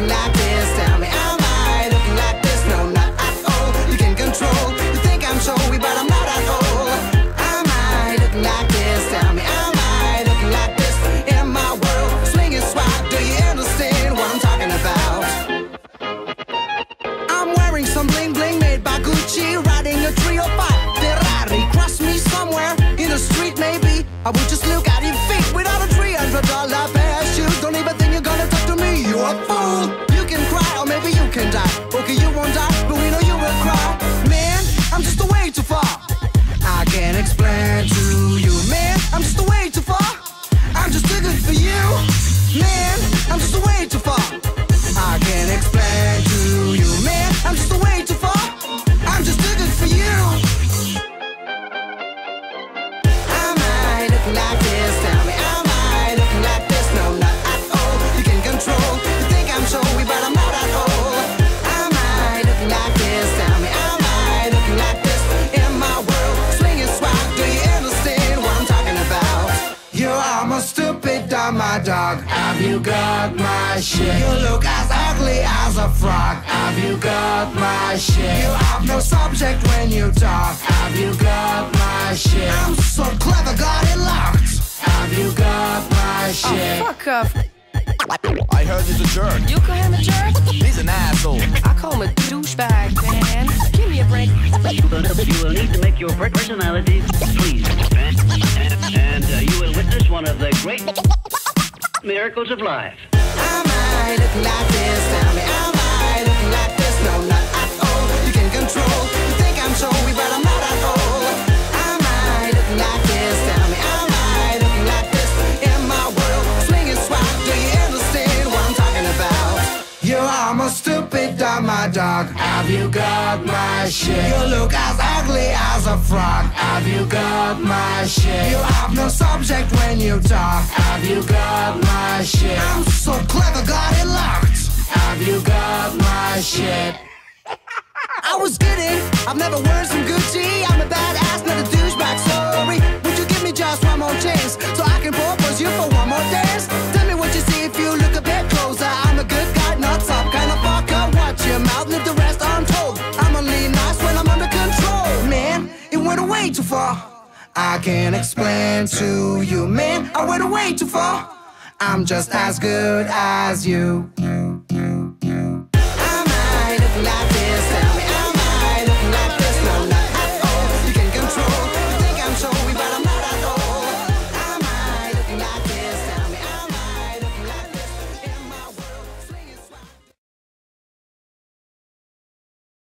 looking like this? Tell me, am I looking like this? No, not at all. You can control. You think I'm showy, but I'm not at all. Am I looking like this? Tell me, am I looking like this? In my world, swing and swap. Do you understand what I'm talking about? I'm wearing some bling bling made by Gucci, riding a 305 Ferrari. Cross me somewhere in the street, maybe. I would just look at your feet without a $300 pair. Okay, you won't die, but we know you will cry. Man, I'm just way too far. I can't explain to you. Man, I'm just way too far. I'm just too good for you. Man, I'm just way too far. I can't explain to you. Man, I'm just way too far. I'm just too good for you. Am I looking like this? Tell me, am I looking like this? No, not at all. You can control. You think I'm showy, but I'm not at all. My dog, have you got my shit? You look as ugly as a frog. Have you got my shit? You have no subject when you talk. Have you got my shit? I'm so clever, got it locked. Have you got my shit? Oh, fuck off. I heard he's a jerk. You call him a jerk? He's an asshole. I call him a douchebag, man. Give me a break. You will need to make your personality please. You will witness one of the great miracles of life. Am I looking like this? Tell me, am I looking like this? No, not at all. You can control. You think I'm showy, but I'm not at all. Am I looking like this? Tell me, am I looking like this? In my world, swing and swap. Do you understand what I'm talking about? You are my stupid dumb, my dog. Have you got my shit? You look as ugly as a frog. Have you got my shit? You have no subject when you talk. Have you got my shit? I'm so clever, got it locked. Have you got my shit? I was kidding. I've never worn some Gucci. I'm a badass, not a douchebag, sorry. Would you give me just one more chance so I can propose you for one more dance? Tell me what you see if you look a bit closer. I'm a good guy, not some kind of fucker. Watch your mouth, leave the rest untold. I'm only nice when I'm under control. Man, it went away too far. I can't explain to you, man, I went away too far. I'm just as good as you.